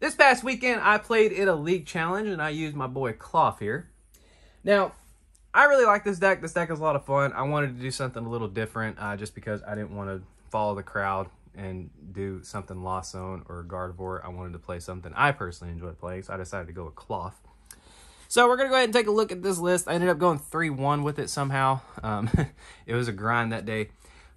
This past weekend, I played in a league challenge, and I used my boy Klawf here. Now, I really like this deck. This deck is a lot of fun. I wanted to do something a little different just because I didn't want to follow the crowd and do something Lost Zone or Gardevoir. I wanted to play something I personally enjoyed playing, so I decided to go with Klawf. So we're going to go ahead and take a look at this list. I ended up going 3-1 with it somehow. It was a grind that day.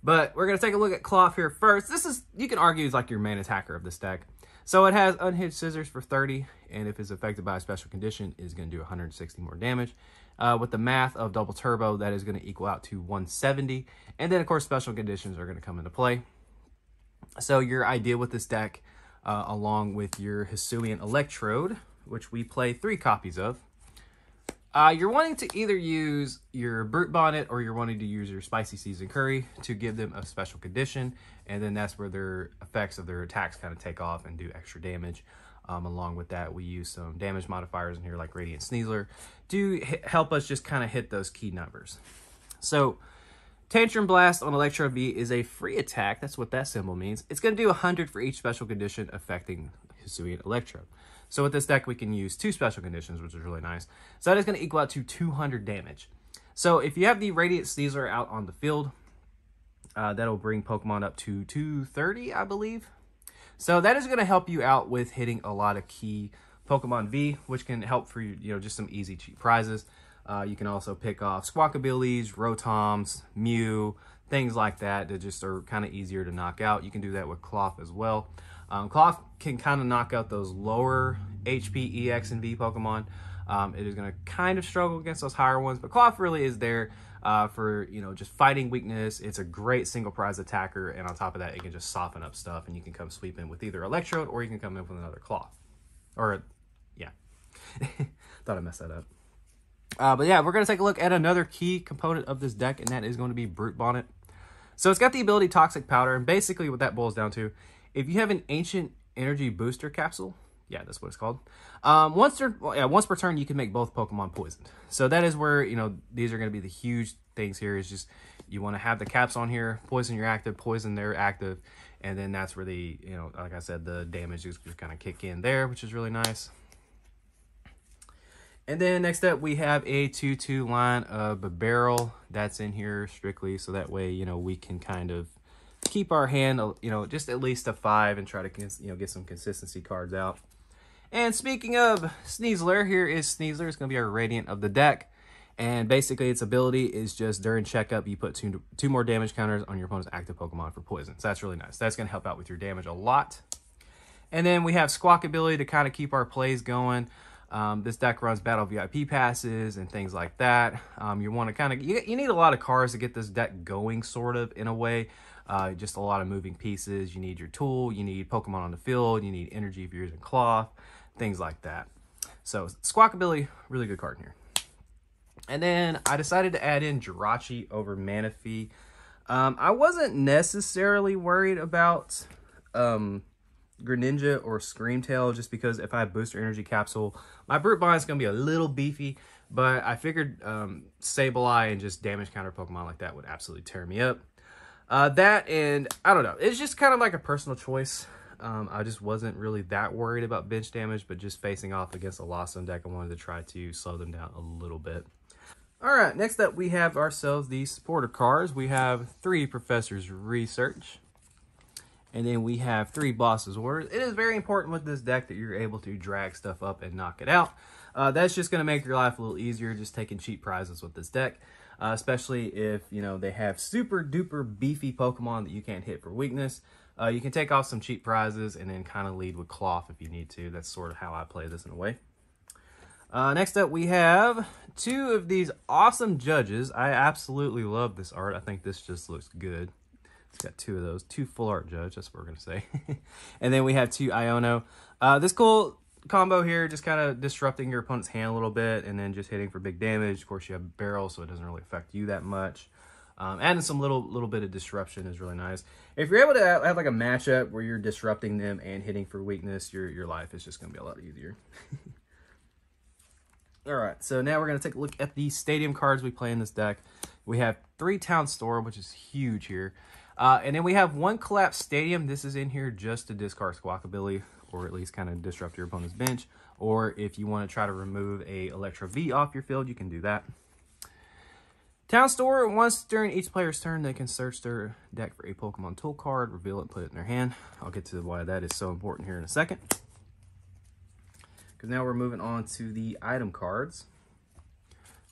But we're going to take a look at Klawf here first. This is, you can argue, is like your main attacker of this deck. So it has Unhinged Scissors for 30, and if it's affected by a special condition, it's going to do 160 more damage. With the math of Double Turbo, that is going to equal out to 170. And then, of course, special conditions are going to come into play. So your idea with this deck, along with your Hisuian Electrode, which we play 3 copies of, you're wanting to either use your Brute Bonnet or you're wanting to use your Spicy Season Curry to give them a special condition, and then that's where their effects of their attacks kind of take off and do extra damage. Along with that, we use some damage modifiers in here like Radiant Sneasler to help us just kind of hit those key numbers. So Tantrum Blast on Electrode V is a free attack. That's what that symbol means. It's going to do 100 for each special condition affecting Hisuian Electrode. So with this deck, we can use 2 special conditions, which is really nice. So that is going to equal out to 200 damage. So if you have the Radiant Sneasler out on the field, that'll bring Pokemon up to 230, I believe. So that is going to help you out with hitting a lot of key Pokemon V, which can help for, you know, just some easy, cheap prizes. You can also pick off Squawkabillys, Rotoms, Mew, things like that that just are kind of easier to knock out. You can do that with Klawf as well. Klawf can kind of knock out those lower HP, EX, and V Pokemon. It is going to kind of struggle against those higher ones, but Klawf really is there for, you know, just fighting weakness. It's a great single prize attacker, and on top of that, it can just soften up stuff, and you can come sweep in with either Electrode or you can come in with another Klawf. Or, yeah. Thought I messed that up. But yeah, we're going to take a look at another key component of this deck, and that is going to be Brute Bonnet. So it's got the ability Toxic Powder, and basically what that boils down to, if you have an ancient energy booster capsule, yeah, that's what it's called. Once per turn, you can make both Pokemon poisoned. So that is where, you know, these are going to be the huge things here. Is just you want to have the caps on here, poison your active, poison their active, and then that's where the, you know, like I said, the damage is just kind of kick in there, which is really nice. And then next up, we have a 2-2 line of Barrel that's in here strictly, so that way, you know, we can kind of keep our hand, you know, just at least a 5 and try to, you know, get some consistency cards out. And speaking of Sneasler, here is Sneasler. It's going to be our Radiant of the deck. And basically, its ability is just during checkup, you put two more damage counters on your opponent's active Pokemon for poison. So that's really nice. That's going to help out with your damage a lot. And then we have Squawkabilly to kind of keep our plays going. This deck runs battle VIP passes and things like that. You want to kind of, you need a lot of cards to get this deck going, sort of, in a way. Just a lot of moving pieces. You need your tool, you need Pokemon on the field, you need energy if you're using Klawf, things like that. So Squawkabilly, really good card in here. And then I decided to add in Jirachi over Manaphy. I wasn't necessarily worried about Greninja or Screamtail, just because if I have Booster Energy Capsule, my Brute Bind is going to be a little beefy, but I figured Sableye and just damage counter Pokemon like that would absolutely tear me up. That and, I don't know, it's just kind of like a personal choice. I just wasn't really that worried about bench damage, but just facing off against a Lost Zone deck, I wanted to try to slow them down a little bit. All right, next up we have ourselves the supporter cards. We have 3 Professor's Research. And then we have 3 Boss's Orders. It is very important with this deck that you're able to drag stuff up and knock it out. That's just going to make your life a little easier, just taking cheap prizes with this deck. Especially if, you know, they have super duper beefy Pokemon that you can't hit for weakness. You can take off some cheap prizes and then kind of lead with Klawf if you need to. That's sort of how I play this in a way. Next up, we have 2 of these awesome Judges. I absolutely love this art. I think this just looks good. It's got 2 of those. 2 full art Judge, that's what we're going to say. And then we have 2 Iono. This cool combo here, just kind of disrupting your opponent's hand a little bit and then just hitting for big damage. Of course, you have Barrel, so it doesn't really affect you that much. Adding some little bit of disruption is really nice. If you're able to have like a matchup where you're disrupting them and hitting for weakness, your life is just going to be a lot easier. All right, so now we're going to take a look at the stadium cards we play in this deck. We have 3 Town Store, which is huge here. And then we have 1 Collapse Stadium. This is in here just to discard Squawkabilly or at least kind of disrupt your opponent's bench. Or if you want to try to remove a Electrode V off your field, you can do that. Town Store, once during each player's turn, they can search their deck for a Pokemon tool card, reveal it, and put it in their hand. I'll get to why that is so important here in a second. Because now we're moving on to the item cards.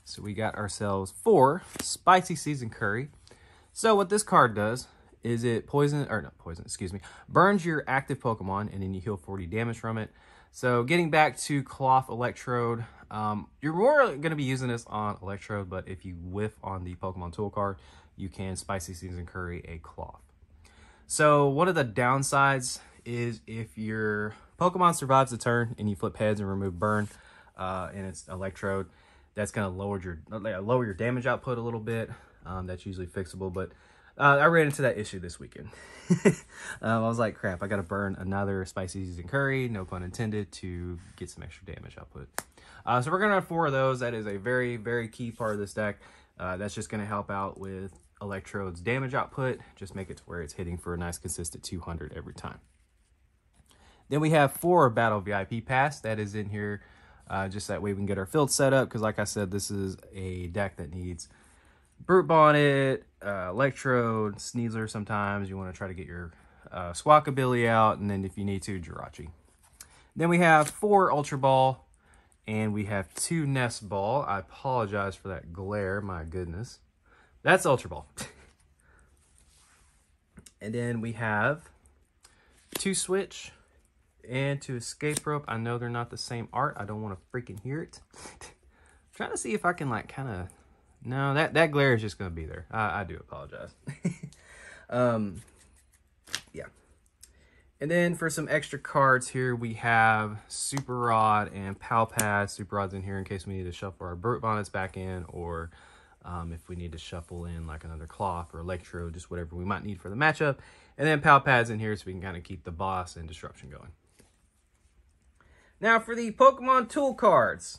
So we got ourselves 4 Spicy Season Curry. So what this card does is it burns your active Pokemon, and then you heal 40 damage from it. So getting back to Klawf Electrode, you're more going to be using this on Electrode, but if you whiff on the Pokemon tool card, you can Spicy Season Curry a Klawf. So one of the downsides is if your Pokemon survives the turn and you flip heads and remove burn, and it's Electrode, that's going to lower your damage output a little bit. That's usually fixable, but I ran into that issue this weekend. I was like, crap, I got to burn another Spicy Season Curry, no pun intended, to get some extra damage output. So we're going to have 4 of those. That is a very, very key part of this deck. That's just going to help out with Electrode's damage output. Just make it to where it's hitting for a nice consistent 200 every time. Then we have 4 Battle VIP Pass. That is in here just that way we can get our field set up. Because like I said, this is a deck that needs Brute Bonnet, Electrode, Sneasler sometimes. You want to try to get your Squawkabilly out, and then if you need to, Jirachi. Then we have 4 Ultra Ball, and we have 2 Nest Ball. I apologize for that glare, my goodness. That's Ultra Ball. And then we have 2 Switch and 2 Escape Rope. I know they're not the same art. I don't want to freaking hear it. Trying to see if I can like kind of... No, that glare is just going to be there. I do apologize. Yeah. And then for some extra cards here, we have Super Rod and Pow Pad. Super Rod's in here in case we need to shuffle our Brute Bonnets back in, or if we need to shuffle in like another Klawf or Electrode, just whatever we might need for the matchup. And then Pow Pad's in here so we can kind of keep the boss and disruption going. Now for the Pokemon Tool cards.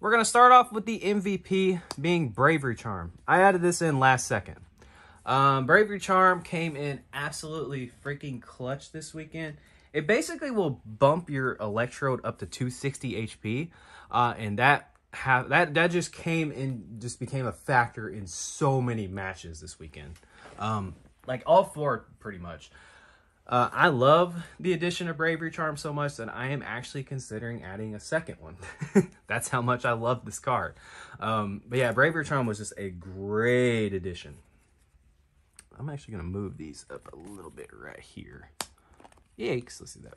We're going to start off with the MVP being Bravery Charm. I added this in last second. Bravery Charm came in absolutely freaking clutch this weekend. It basically will bump your Electrode up to 260 HP. And that just came in, just became a factor in so many matches this weekend. Like all 4 pretty much. I love the addition of Bravery Charm so much that I am actually considering adding a second one. That's how much I love this card. But yeah, Bravery Charm was just a great addition. I'm actually going to move these up a little bit right here. Yikes, let's do that.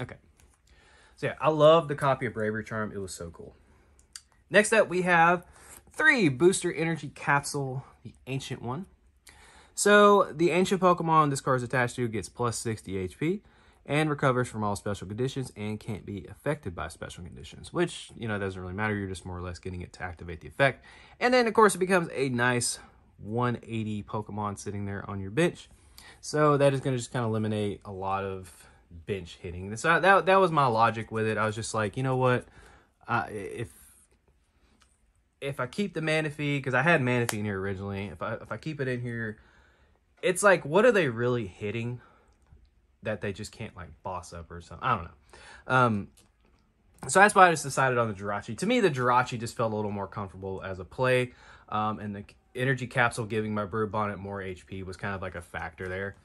Okay. So yeah, I love the copy of Bravery Charm. It was so cool. Next up, we have 3 Booster Energy Capsule, the ancient one. So, the ancient Pokemon this card is attached to gets plus 60 HP and recovers from all special conditions and can't be affected by special conditions, which, you know, doesn't really matter. You're just more or less getting it to activate the effect. And then, of course, it becomes a nice 180 Pokemon sitting there on your bench. So, that is going to just kind of eliminate a lot of bench hitting. So, that was my logic with it. I was just like, you know what, if I keep the Manaphy, because I had Manaphy in here originally, if I keep it in here, it's like, what are they really hitting that they just can't, like, boss up or something? I don't know. So that's why I just decided on the Jirachi. To me, the Jirachi just felt a little more comfortable as a play. And the energy capsule giving my Brute Bonnet more HP was kind of like a factor there.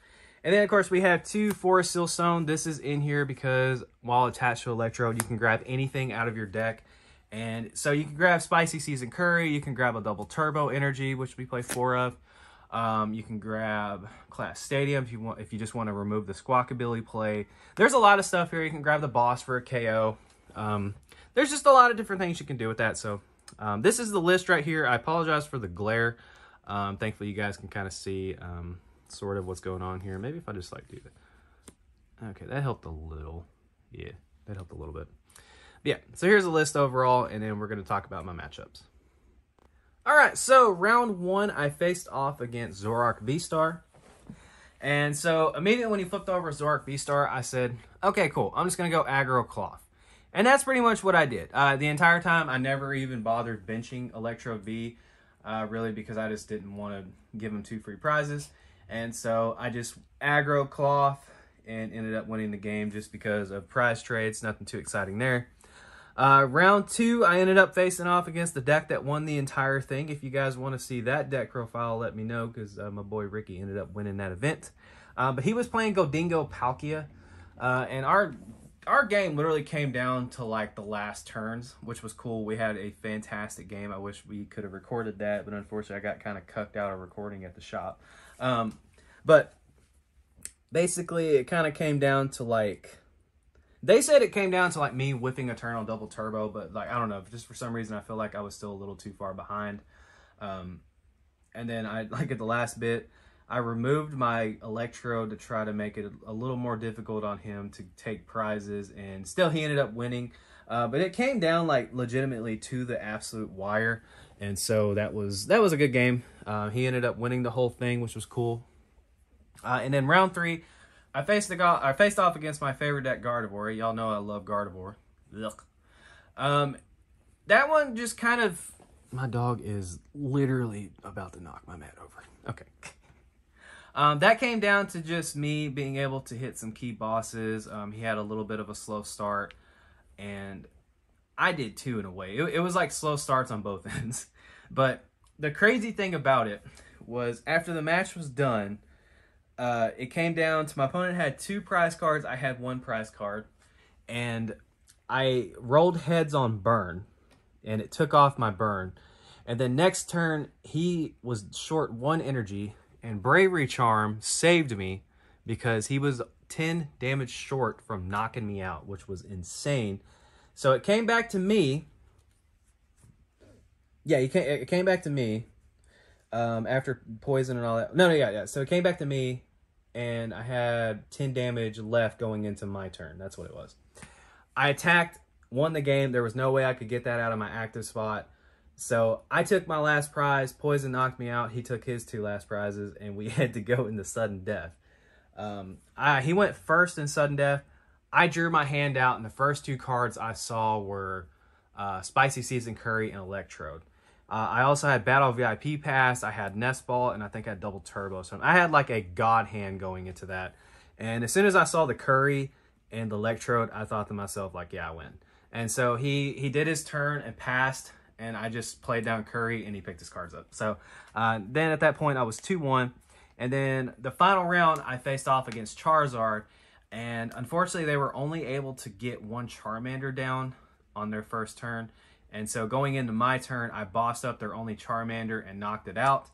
And then, of course, we have 2 Forest Seal Stone. This is in here because while attached to Electrode, you can grab anything out of your deck. And so you can grab Spicy Season Curry. You can grab a Double Turbo Energy, which we play 4 of. You can grab Class Stadium if you want, if you just want to remove the Squawkabilly play. There's a lot of stuff here. You can grab the boss for a KO. There's just a lot of different things you can do with that. So this is the list right here. I apologize for the glare. Thankfully you guys can kind of see sort of what's going on here. Maybe if I just like do that. Okay, that helped a little. Yeah, that helped a little bit. But yeah, so here's the list overall, and then we're going to talk about my matchups. Alright, so round 1, I faced off against Zoroark V-Star. And so immediately when he flipped over Zoroark V-Star, I said, okay, cool, I'm just going to go aggro Klawf. And that's pretty much what I did. The entire time, I never even bothered benching Electrode V, really, because I just didn't want to give him 2 free prizes. And so I just aggro Klawf, and ended up winning the game just because of prize trades. Nothing too exciting there. Round two, I ended up facing off against the deck that won the entire thing. If you guys want to see that deck profile, let me know, because my boy Ricky ended up winning that event. But he was playing Goldingo Palkia, and our game literally came down to like the last turns, which was cool. We had a fantastic game. I wish we could have recorded that, but unfortunately I got kind of cucked out of recording at the shop. But basically it kind of came down to like, they said it came down to like me whipping a turn on Double Turbo, but like, I don't know, just for some reason I feel like I was still a little too far behind. And then I, like at the last bit, I removed my Electrode to try to make it a little more difficult on him to take prizes, and still he ended up winning. But it came down like legitimately to the absolute wire, and so that was a good game. He ended up winning the whole thing, which was cool. And then round three, I faced off against my favorite deck, Gardevoir. Y'all know I love Gardevoir. Look, that one just kind of, my dog is literally about to knock my mat over. Okay. That came down to just me being able to hit some key bosses. He had a little bit of a slow start, and I did too in a way. It was like slow starts on both ends. But the crazy thing about it was, after the match was done, it came down to my opponent had two prize cards. I had one prize card, and I rolled heads on burn, and it took off my burn. And then next turn, he was short one energy, and Bravery Charm saved me because he was 10 damage short from knocking me out, which was insane. So it came back to me. Yeah, it came back to me after poison and all that. No, yeah. So it came back to me, and I had 10 damage left going into my turn. That's what it was. I attacked, won the game. There was no way I could get that out of my active spot. So I took my last prize, poison knocked me out, he took his two last prizes, and we had to go into sudden death. He went first in sudden death. I drew my hand out, and the first two cards I saw were Spicy Season Curry and Electrode. I also had Battle VIP Pass, I had Nest Ball, and I think I had Double Turbo. So I had like a god hand going into that. And as soon as I saw the Curry and the Electrode, I thought to myself, like, yeah, I win. And so he did his turn and passed, and I just played down Curry, and he picked his cards up. So then at that point, I was 2-1. And then the final round, I faced off against Charizard. And unfortunately, they were only able to get one Charmander down on their first turn. And so going into my turn, I bossed up their only Charmander and knocked it out.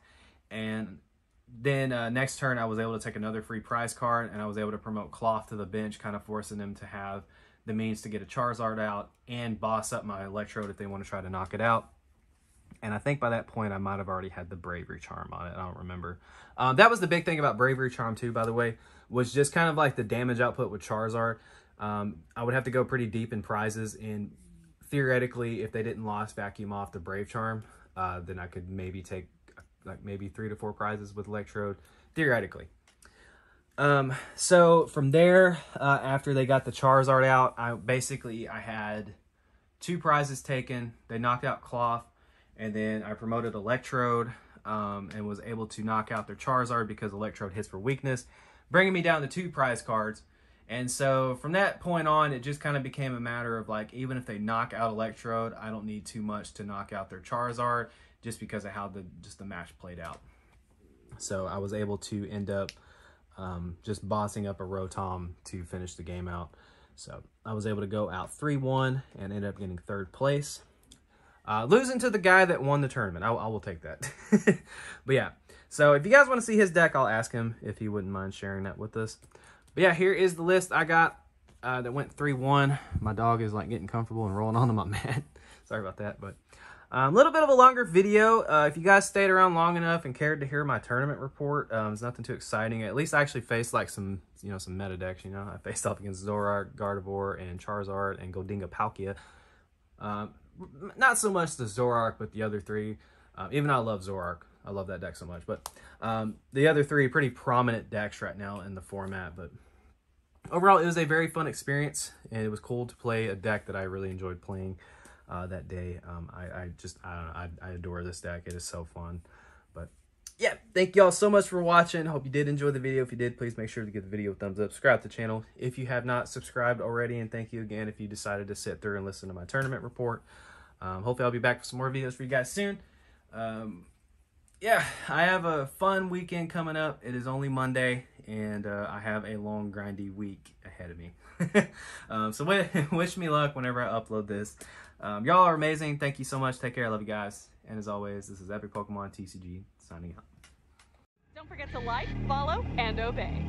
And then next turn, I was able to take another free prize card, and I was able to promote Klawf to the bench, kind of forcing them to have the means to get a Charizard out and boss up my Electrode if they want to try to knock it out. And I think by that point, I might have already had the Bravery Charm on it. I don't remember. That was the big thing about Bravery Charm too, by the way, was just kind of like the damage output with Charizard. I would have to go pretty deep in prizes, and theoretically, if they didn't lost vacuum off the Brave Charm, then I could maybe take like maybe 3 to 4 prizes with Electrode, theoretically. So from there, after they got the Charizard out, I had 2 prizes taken. They knocked out Klawf, and then I promoted Electrode, and was able to knock out their Charizard because Electrode hits for weakness, bringing me down to 2 prize cards. And so from that point on, it just kind of became a matter of like, even if they knock out Electrode, I don't need too much to knock out their Charizard just because of how just the match played out. So I was able to end up just bossing up a Rotom to finish the game out. So I was able to go out 3-1 and ended up getting 3rd place. Losing to the guy that won the tournament. I will take that. But yeah, so if you guys want to see his deck, I'll ask him if he wouldn't mind sharing that with us. But yeah, here is the list I got that went 3-1. My dog is like getting comfortable and rolling onto my mat. Sorry about that, but a little bit of a longer video. If you guys stayed around long enough and cared to hear my tournament report, it's nothing too exciting. At least I actually faced like some meta decks. You know, I faced off against Zoroark, Gardevoir, and Charizard, and Goldingo Palkia. Not so much the Zoroark, but the other 3. Even I love Zoroark. I love that deck so much. But the other 3 pretty prominent decks right now in the format. But overall, it was a very fun experience, and it was cool to play a deck that I really enjoyed playing. That day I don't know, I adore this deck. It is so fun. But yeah, Thank y'all so much for watching. I hope you did enjoy the video. If you did, please make sure to give the video a thumbs up, subscribe to the channel if you have not subscribed already, and thank you again if you decided to sit through and listen to my tournament report. Hopefully I'll be back for some more videos for you guys soon. Yeah, I have a fun weekend coming up. It is only Monday, and I have a long, grindy week ahead of me. So wish me luck whenever I upload this. Y'all are amazing. Thank you so much. Take care. I love you guys. And as always, this is Epic Pokemon TCG signing out. Don't forget to like, follow, and obey.